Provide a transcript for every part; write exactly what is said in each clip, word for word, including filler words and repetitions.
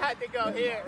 I had to go here.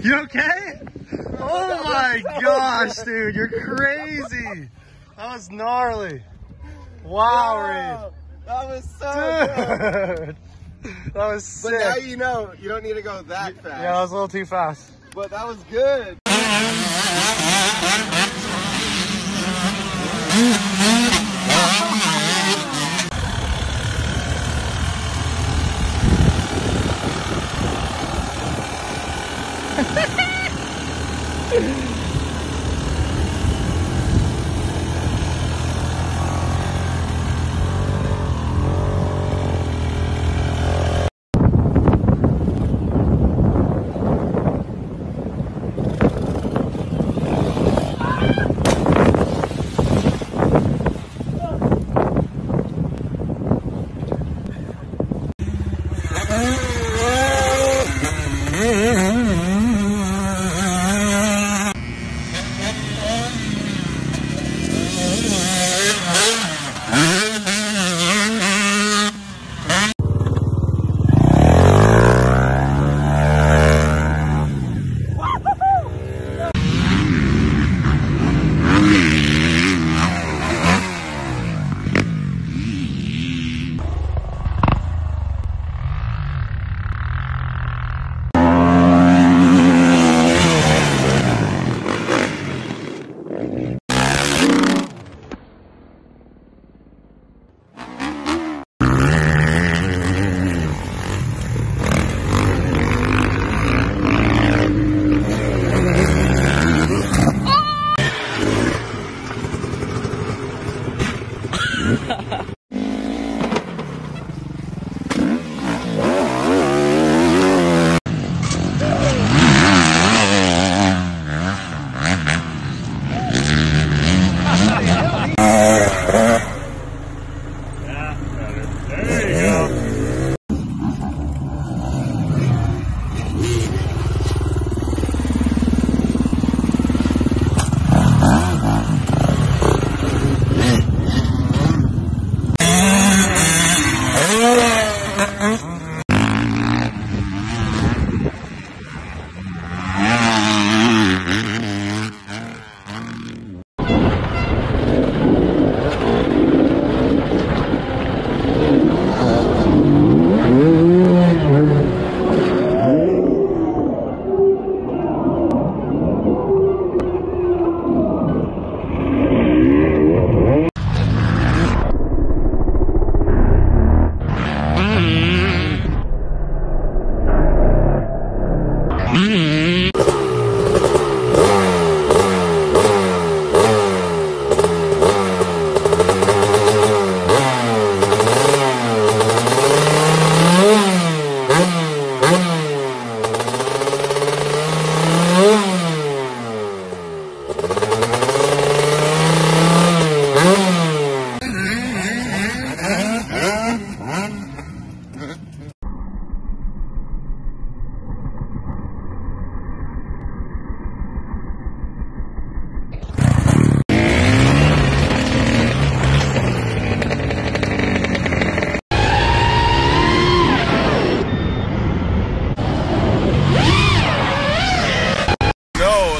You okay? Oh my gosh, dude, you're crazy. That was gnarly. Wow, Reed. That was so dude. Good. That was sick. But now you know, you don't need to go that fast. Yeah, that was a little too fast. But that was good.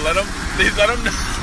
let them, let them know.